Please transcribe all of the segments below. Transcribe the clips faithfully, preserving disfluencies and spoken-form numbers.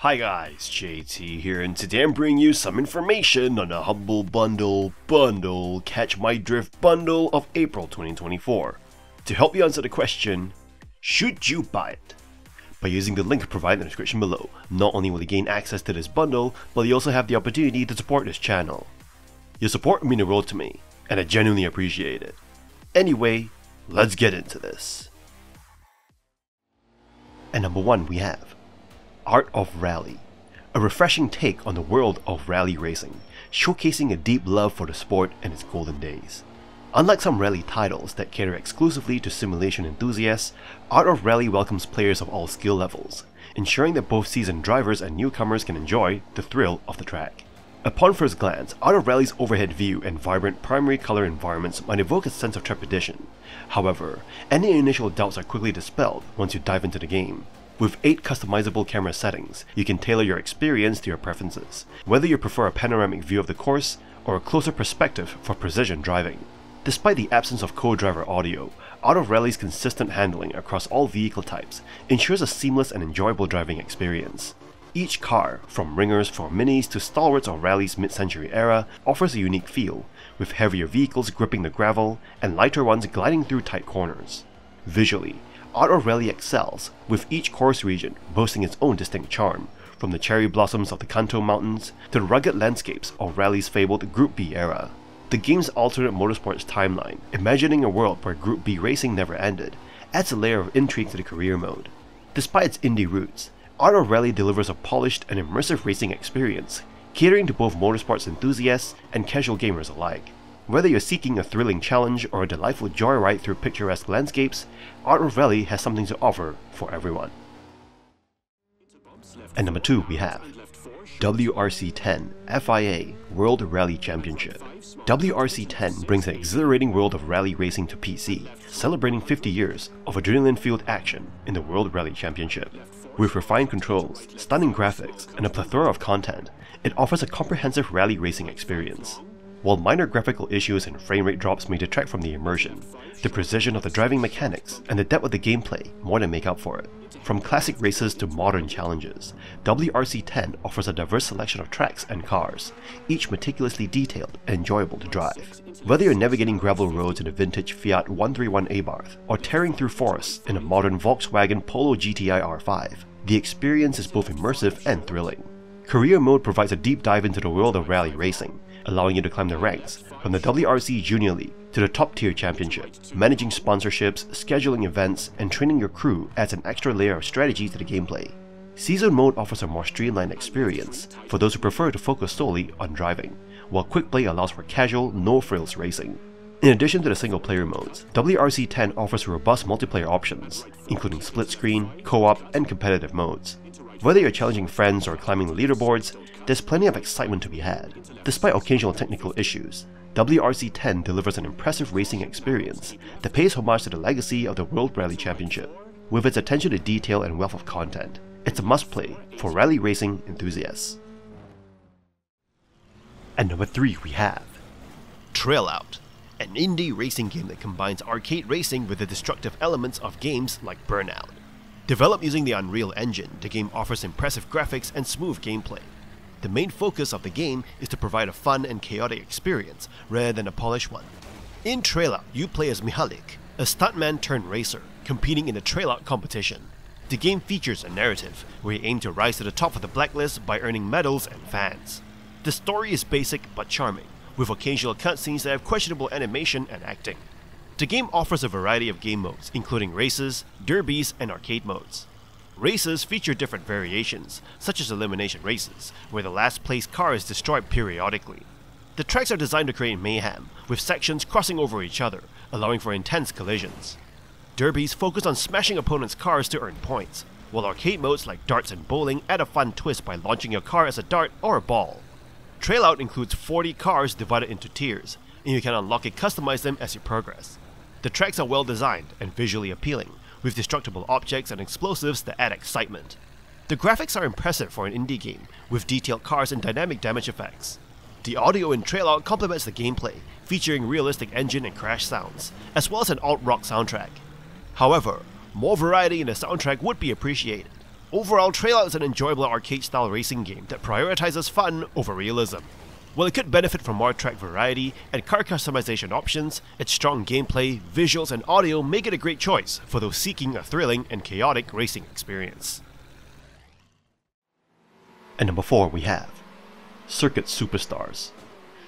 Hi guys, J T here, and today I'm bringing you some information on the Humble Bundle Bundle Catch My Drift Bundle of April twenty twenty-four. To help you answer the question, should you buy it? By using the link provided in the description below, not only will you gain access to this bundle, but you also have the opportunity to support this channel. Your support means the world to me, and I genuinely appreciate it. Anyway, let's get into this. And number one, we have Art of Rally, a refreshing take on the world of rally racing, showcasing a deep love for the sport and its golden days. Unlike some rally titles that cater exclusively to simulation enthusiasts, Art of Rally welcomes players of all skill levels, ensuring that both seasoned drivers and newcomers can enjoy the thrill of the track. Upon first glance, Art of Rally's overhead view and vibrant primary color environments might evoke a sense of trepidation. However, any initial doubts are quickly dispelled once you dive into the game. With eight customizable camera settings, you can tailor your experience to your preferences, whether you prefer a panoramic view of the course or a closer perspective for precision driving. Despite the absence of co-driver audio, Art of Rally's consistent handling across all vehicle types ensures a seamless and enjoyable driving experience. Each car, from ringers for minis to stalwarts of Rally's mid-century era, offers a unique feel, with heavier vehicles gripping the gravel and lighter ones gliding through tight corners. Visually, Art of Rally excels, with each course region boasting its own distinct charm, from the cherry blossoms of the Kanto Mountains to the rugged landscapes of Rally's fabled Group B era. The game's alternate motorsports timeline, imagining a world where Group B racing never ended, adds a layer of intrigue to the career mode. Despite its indie roots, Art of Rally delivers a polished and immersive racing experience, catering to both motorsports enthusiasts and casual gamers alike. Whether you're seeking a thrilling challenge or a delightful joyride through picturesque landscapes, Art of Rally has something to offer for everyone. And number two, we have W R C ten F I A World Rally Championship. W R C ten brings an exhilarating world of rally racing to P C, celebrating fifty years of adrenaline-filled action in the World Rally Championship. With refined controls, stunning graphics, and a plethora of content, it offers a comprehensive rally racing experience. While minor graphical issues and frame rate drops may detract from the immersion, the precision of the driving mechanics and the depth of the gameplay more than make up for it. From classic races to modern challenges, W R C ten offers a diverse selection of tracks and cars, each meticulously detailed and enjoyable to drive. Whether you're navigating gravel roads in a vintage Fiat one thirty-one Abarth or tearing through forests in a modern Volkswagen Polo G T I R five, the experience is both immersive and thrilling. Career mode provides a deep dive into the world of rally racing, allowing you to climb the ranks from the W R C Junior League to the top-tier championship. Managing sponsorships, scheduling events, and training your crew adds an extra layer of strategy to the gameplay. Season mode offers a more streamlined experience for those who prefer to focus solely on driving, while quick play allows for casual, no-frills racing. In addition to the single-player modes, W R C ten offers robust multiplayer options, including split-screen, co-op, and competitive modes. Whether you're challenging friends or climbing leaderboards, there's plenty of excitement to be had. Despite occasional technical issues, W R C ten delivers an impressive racing experience that pays homage to the legacy of the World Rally Championship. With its attention to detail and wealth of content, it's a must-play for rally racing enthusiasts. And number three, we have Trail Out, an indie racing game that combines arcade racing with the destructive elements of games like Burnout. Developed using the Unreal Engine, the game offers impressive graphics and smooth gameplay. The main focus of the game is to provide a fun and chaotic experience rather than a polished one. In Trail Out, you play as Mihalik, a stuntman turned racer, competing in the Trail Out competition. The game features a narrative where you aim to rise to the top of the blacklist by earning medals and fans. The story is basic but charming, with occasional cutscenes that have questionable animation and acting. The game offers a variety of game modes, including races, derbies, and arcade modes. Races feature different variations, such as elimination races, where the last place car is destroyed periodically. The tracks are designed to create mayhem, with sections crossing over each other, allowing for intense collisions. Derbies focus on smashing opponents' cars to earn points, while arcade modes like darts and bowling add a fun twist by launching your car as a dart or a ball. Trail Out includes forty cars divided into tiers, and you can unlock and customize them as you progress. The tracks are well designed and visually appealing, with destructible objects and explosives that add excitement. The graphics are impressive for an indie game, with detailed cars and dynamic damage effects. The audio in Trail Out complements the gameplay, featuring realistic engine and crash sounds, as well as an alt-rock soundtrack. However, more variety in the soundtrack would be appreciated. Overall, Trail Out is an enjoyable arcade-style racing game that prioritises fun over realism. While it could benefit from more track variety and car customization options, its strong gameplay, visuals and audio make it a great choice for those seeking a thrilling and chaotic racing experience. And number four we have Circuit Superstars.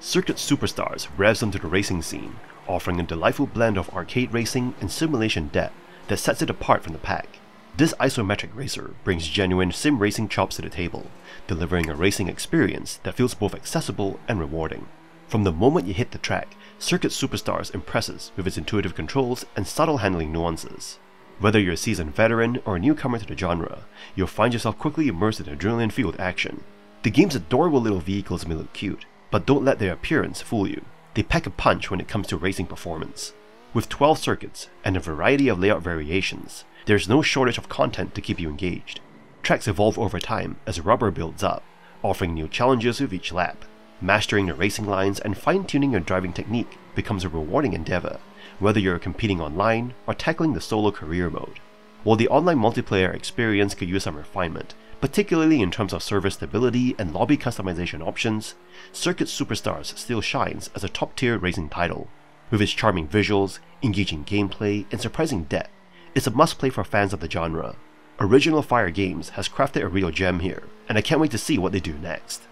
Circuit Superstars revs into the racing scene, offering a delightful blend of arcade racing and simulation depth that sets it apart from the pack. This isometric racer brings genuine sim racing chops to the table, delivering a racing experience that feels both accessible and rewarding. From the moment you hit the track, Circuit Superstars impresses with its intuitive controls and subtle handling nuances. Whether you're a seasoned veteran or a newcomer to the genre, you'll find yourself quickly immersed in adrenaline-fueled action. The game's adorable little vehicles may look cute, but don't let their appearance fool you. They pack a punch when it comes to racing performance. With twelve circuits and a variety of layout variations, there's no shortage of content to keep you engaged. Tracks evolve over time as rubber builds up, offering new challenges with each lap. Mastering the racing lines and fine-tuning your driving technique becomes a rewarding endeavor, whether you're competing online or tackling the solo career mode. While the online multiplayer experience could use some refinement, particularly in terms of server stability and lobby customization options, Circuit Superstars still shines as a top-tier racing title. With its charming visuals, engaging gameplay, and surprising depth, it's a must-play for fans of the genre. Original Fire Games has crafted a real gem here, and I can't wait to see what they do next.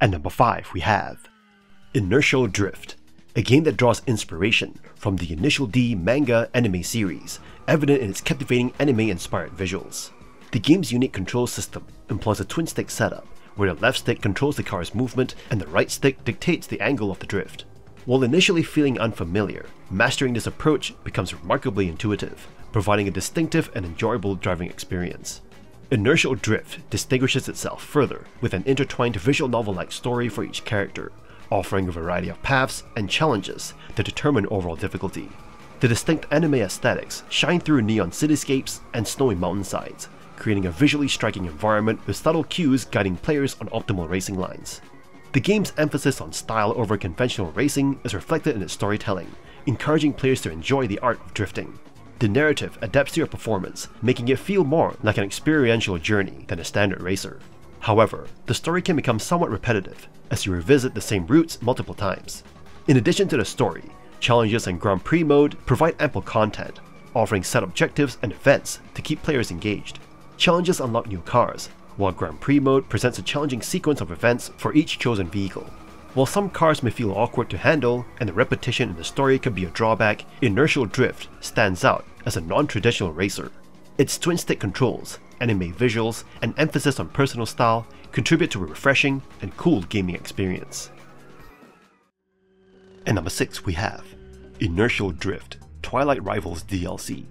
At number five we have Inertial Drift, a game that draws inspiration from the Initial D manga anime series, evident in its captivating anime-inspired visuals. The game's unique control system employs a twin-stick setup, where the left stick controls the car's movement and the right stick dictates the angle of the drift. While initially feeling unfamiliar, mastering this approach becomes remarkably intuitive, providing a distinctive and enjoyable driving experience. Inertial Drift distinguishes itself further with an intertwined visual novel-like story for each character, offering a variety of paths and challenges to determine overall difficulty. The distinct anime aesthetics shine through neon cityscapes and snowy mountainsides, creating a visually striking environment with subtle cues guiding players on optimal racing lines. The game's emphasis on style over conventional racing is reflected in its storytelling, encouraging players to enjoy the art of drifting. The narrative adapts to your performance, making it feel more like an experiential journey than a standard racer. However, the story can become somewhat repetitive as you revisit the same routes multiple times. In addition to the story, challenges and Grand Prix mode provide ample content, offering set objectives and events to keep players engaged. Challenges unlock new cars, while Grand Prix mode presents a challenging sequence of events for each chosen vehicle. While some cars may feel awkward to handle and the repetition in the story can be a drawback, Inertial Drift stands out as a non-traditional racer. Its twin-stick controls, anime visuals, and emphasis on personal style contribute to a refreshing and cool gaming experience. And number six we have Inertial Drift: Twilight Rivals D L C.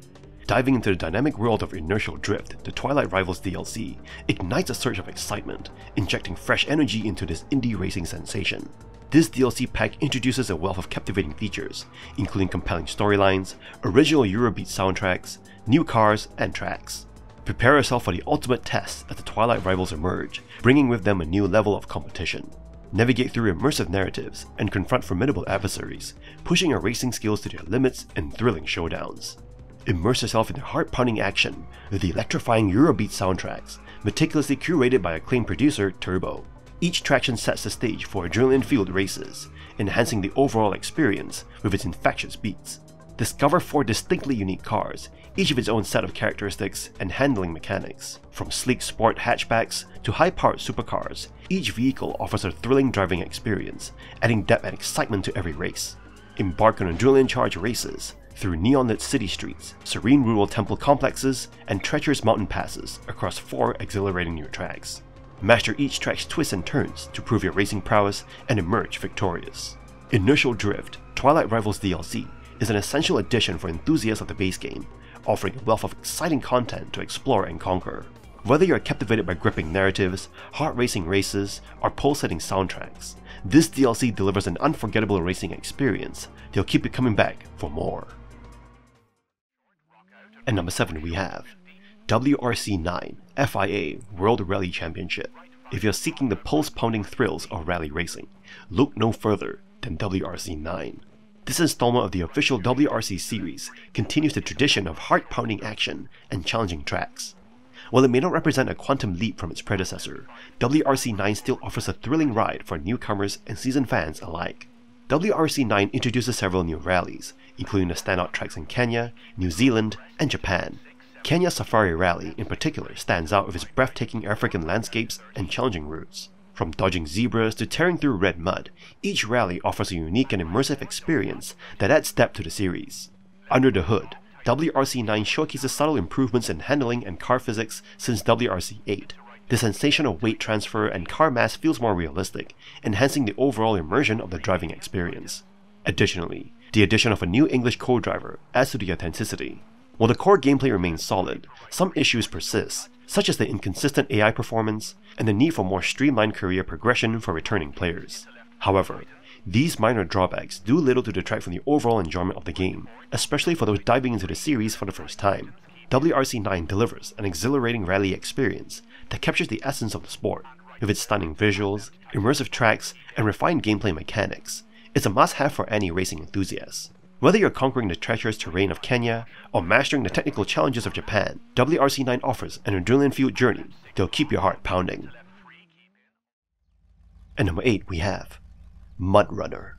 Diving into the dynamic world of Inertial Drift, the Twilight Rivals D L C ignites a surge of excitement, injecting fresh energy into this indie racing sensation. This D L C pack introduces a wealth of captivating features, including compelling storylines, original Eurobeat soundtracks, new cars, and tracks. Prepare yourself for the ultimate test as the Twilight Rivals emerge, bringing with them a new level of competition. Navigate through immersive narratives and confront formidable adversaries, pushing your racing skills to their limits in thrilling showdowns. Immerse yourself in the heart-pounding action with the electrifying Eurobeat soundtracks, meticulously curated by acclaimed producer Turbo. Each traction sets the stage for adrenaline-filled races, enhancing the overall experience with its infectious beats. Discover four distinctly unique cars, each with its own set of characteristics and handling mechanics. From sleek sport hatchbacks to high-powered supercars, each vehicle offers a thrilling driving experience, adding depth and excitement to every race. Embark on adrenaline-charged races through neon-lit city streets, serene rural temple complexes, and treacherous mountain passes across four exhilarating new tracks. Master each track's twists and turns to prove your racing prowess and emerge victorious. Inertial Drift: Twilight Rivals D L C is an essential addition for enthusiasts of the base game, offering a wealth of exciting content to explore and conquer. Whether you're captivated by gripping narratives, heart-racing races, or pulsating soundtracks, this D L C delivers an unforgettable racing experience that'll keep you coming back for more. And number seven we have W R C nine F I A World Rally Championship. If you're seeking the pulse-pounding thrills of rally racing, look no further than W R C nine. This installment of the official W R C series continues the tradition of heart-pounding action and challenging tracks. While it may not represent a quantum leap from its predecessor, W R C nine still offers a thrilling ride for newcomers and seasoned fans alike. W R C nine introduces several new rallies, including the standout tracks in Kenya, New Zealand, and Japan. Kenya's Safari Rally in particular stands out with its breathtaking African landscapes and challenging routes. From dodging zebras to tearing through red mud, each rally offers a unique and immersive experience that adds depth to the series. Under the hood, W R C nine showcases subtle improvements in handling and car physics since W R C eight. The sensation of weight transfer and car mass feels more realistic, enhancing the overall immersion of the driving experience. Additionally, the addition of a new English co-driver adds to the authenticity. While the core gameplay remains solid, some issues persist, such as the inconsistent A I performance and the need for more streamlined career progression for returning players. However, these minor drawbacks do little to detract from the overall enjoyment of the game, especially for those diving into the series for the first time. W R C nine delivers an exhilarating rally experience that captures the essence of the sport. With its stunning visuals, immersive tracks, and refined gameplay mechanics, it's a must-have for any racing enthusiast. Whether you're conquering the treacherous terrain of Kenya or mastering the technical challenges of Japan, W R C nine offers an adrenaline-fueled journey that'll keep your heart pounding. And number eight we have MudRunner.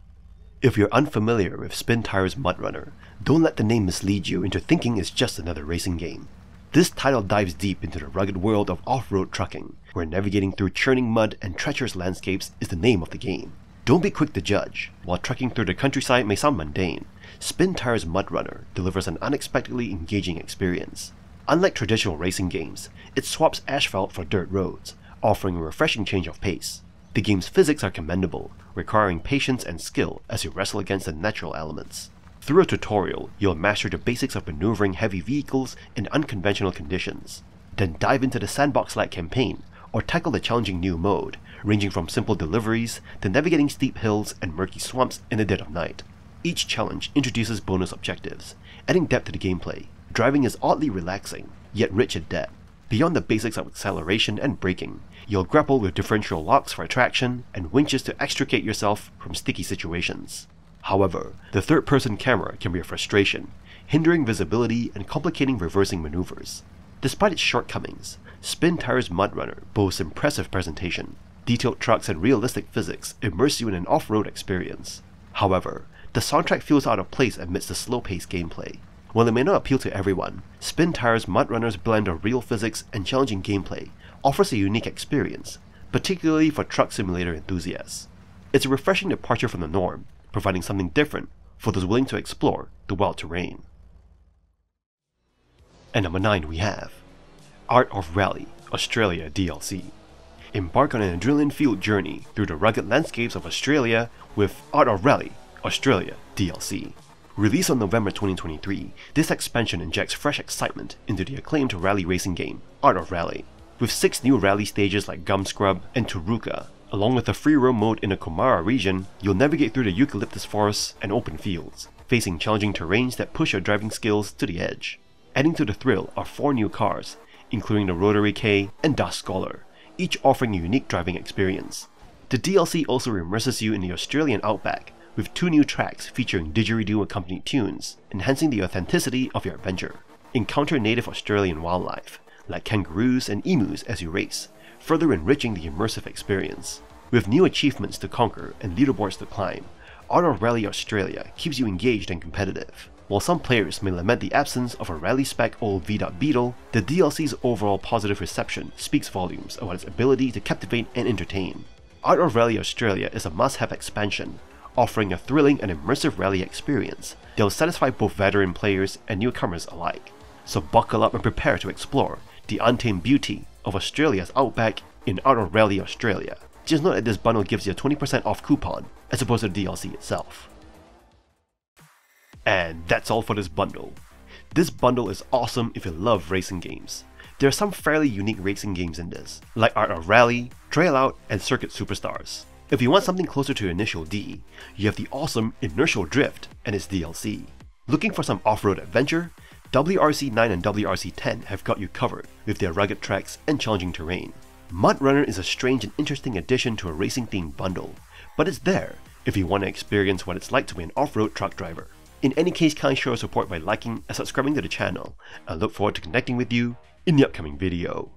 If you're unfamiliar with Spintires MudRunner, don't let the name mislead you into thinking it's just another racing game. This title dives deep into the rugged world of off-road trucking, where navigating through churning mud and treacherous landscapes is the name of the game. Don't be quick to judge. While trekking through the countryside may sound mundane, Spintires MudRunner delivers an unexpectedly engaging experience. Unlike traditional racing games, it swaps asphalt for dirt roads, offering a refreshing change of pace. The game's physics are commendable, requiring patience and skill as you wrestle against the natural elements. Through a tutorial, you'll master the basics of maneuvering heavy vehicles in unconventional conditions. Then dive into the sandbox-like campaign or tackle the challenging new mode, ranging from simple deliveries to navigating steep hills and murky swamps in the dead of night. Each challenge introduces bonus objectives, adding depth to the gameplay. Driving is oddly relaxing, yet rich in depth. Beyond the basics of acceleration and braking, you'll grapple with differential locks for traction and winches to extricate yourself from sticky situations. However, the third-person camera can be a frustration, hindering visibility and complicating reversing maneuvers. Despite its shortcomings, Spintires MudRunner boasts impressive presentation. Detailed trucks and realistic physics immerse you in an off-road experience. However, the soundtrack feels out of place amidst the slow-paced gameplay. While it may not appeal to everyone, Spintires MudRunner's blend of real physics and challenging gameplay offers a unique experience, particularly for truck simulator enthusiasts. It's a refreshing departure from the norm, providing something different for those willing to explore the wild terrain. And number nine we have Art of Rally Australia D L C. Embark on an adrenaline-fueled journey through the rugged landscapes of Australia with Art of Rally Australia D L C. Released on November twenty twenty-three, this expansion injects fresh excitement into the acclaimed rally racing game, Art of Rally. With six new rally stages like Gum Scrub and Taruka, along with a free roam mode in the Kumara region, you'll navigate through the eucalyptus forests and open fields, facing challenging terrains that push your driving skills to the edge. Adding to the thrill are four new cars, including the Rotary K and Dust Scholar, each offering a unique driving experience. The D L C also immerses you in the Australian outback, with two new tracks featuring didgeridoo-accompanied tunes, enhancing the authenticity of your adventure. Encounter native Australian wildlife, like kangaroos and emus as you race, further enriching the immersive experience. With new achievements to conquer and leaderboards to climb, Art of Rally Australia keeps you engaged and competitive. While some players may lament the absence of a rally-spec old V dot Beetle, the D L C's overall positive reception speaks volumes about its ability to captivate and entertain. Art of Rally Australia is a must-have expansion, offering a thrilling and immersive rally experience that will satisfy both veteran players and newcomers alike. So buckle up and prepare to explore the untamed beauty of Australia's outback in Art of Rally Australia. Just note that this bundle gives you a twenty percent off coupon as opposed to the D L C itself. And that's all for this bundle. This bundle is awesome if you love racing games. There are some fairly unique racing games in this, like Art of Rally, Trail Out, and Circuit Superstars. If you want something closer to your initial D, you have the awesome Inertial Drift and its D L C. Looking for some off-road adventure? W R C nine and W R C ten have got you covered with their rugged tracks and challenging terrain. MudRunner is a strange and interesting addition to a racing-themed bundle, but it's there, if you want to experience what it's like to be an off-road truck driver. In any case, kindly show your support by liking and subscribing to the channel. I look forward to connecting with you in the upcoming video.